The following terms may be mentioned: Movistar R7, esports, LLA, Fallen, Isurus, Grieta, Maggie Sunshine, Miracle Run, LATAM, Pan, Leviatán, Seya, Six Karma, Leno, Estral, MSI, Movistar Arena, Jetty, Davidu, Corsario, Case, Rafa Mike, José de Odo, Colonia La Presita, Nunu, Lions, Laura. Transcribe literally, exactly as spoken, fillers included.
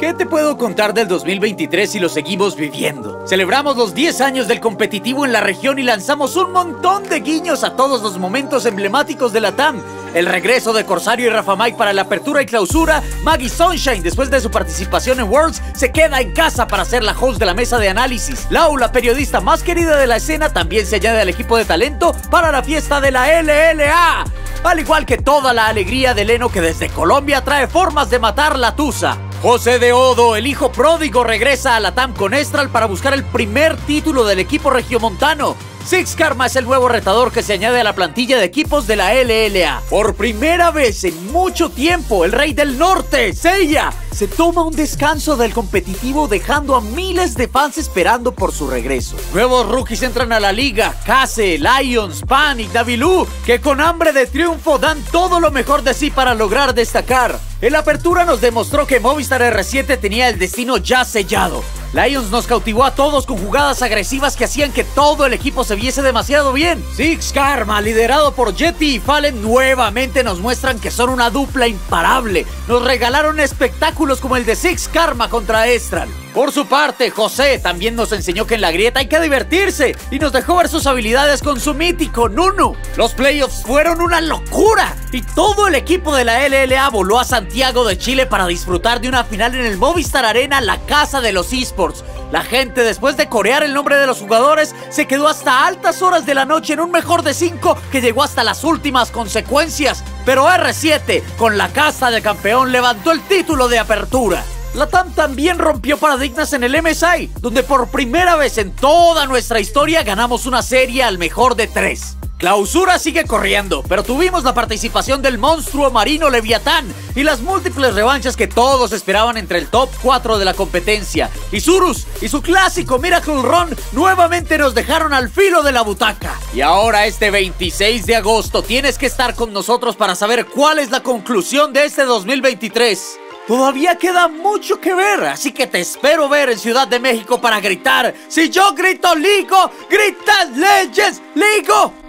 ¿Qué te puedo contar del dos mil veintitrés si lo seguimos viviendo? Celebramos los diez años del competitivo en la región y lanzamos un montón de guiños a todos los momentos emblemáticos de LATAM. El regreso de Corsario y Rafa Mike para la apertura y clausura. Maggie Sunshine, después de su participación en Worlds, se queda en casa para ser la host de la mesa de análisis. Laura, la periodista más querida de la escena, también se añade al equipo de talento para la fiesta de la L L A. Al igual que toda la alegría de Leno, que desde Colombia trae formas de matar la tusa. José de Odo, el hijo pródigo, regresa a LATAM con Estral para buscar el primer título del equipo regiomontano. Six Karma es el nuevo retador que se añade a la plantilla de equipos de la L L A. Por primera vez en mucho tiempo, el rey del norte, Seya, se toma un descanso del competitivo, dejando a miles de fans esperando por su regreso. Nuevos rookies entran a la liga: Case, Lions, Pan y Davidu, que con hambre de triunfo dan todo lo mejor de sí para lograr destacar. En la apertura nos demostró que Movistar R siete tenía el destino ya sellado. Lions nos cautivó a todos con jugadas agresivas que hacían que todo el equipo se viese demasiado bien. Six Karma, liderado por Jetty y Fallen, nuevamente nos muestran que son una dupla imparable. Nos regalaron espectáculos como el de Six Karma contra Estral. Por su parte, José también nos enseñó que en la grieta hay que divertirse y nos dejó ver sus habilidades con su mítico Nunu. Los playoffs fueron una locura y todo el equipo de la L L A voló a Santiago de Chile para disfrutar de una final en el Movistar Arena, la casa de los esports. La gente, después de corear el nombre de los jugadores, se quedó hasta altas horas de la noche en un mejor de cinco que llegó hasta las últimas consecuencias. Pero R siete, con la casa de campeón, levantó el título de apertura. LATAM también rompió paradigmas en el M S I, donde por primera vez en toda nuestra historia ganamos una serie al mejor de tres. Clausura sigue corriendo, pero tuvimos la participación del monstruo marino Leviatán y las múltiples revanchas que todos esperaban entre el top cuatro de la competencia. Isurus y su clásico Miracle Run nuevamente nos dejaron al filo de la butaca. Y ahora este veintiséis de agosto tienes que estar con nosotros para saber cuál es la conclusión de este dos mil veintitrés. Todavía queda mucho que ver, así que te espero ver en Ciudad de México para gritar. Si yo grito Ligo, gritas Legends Ligo.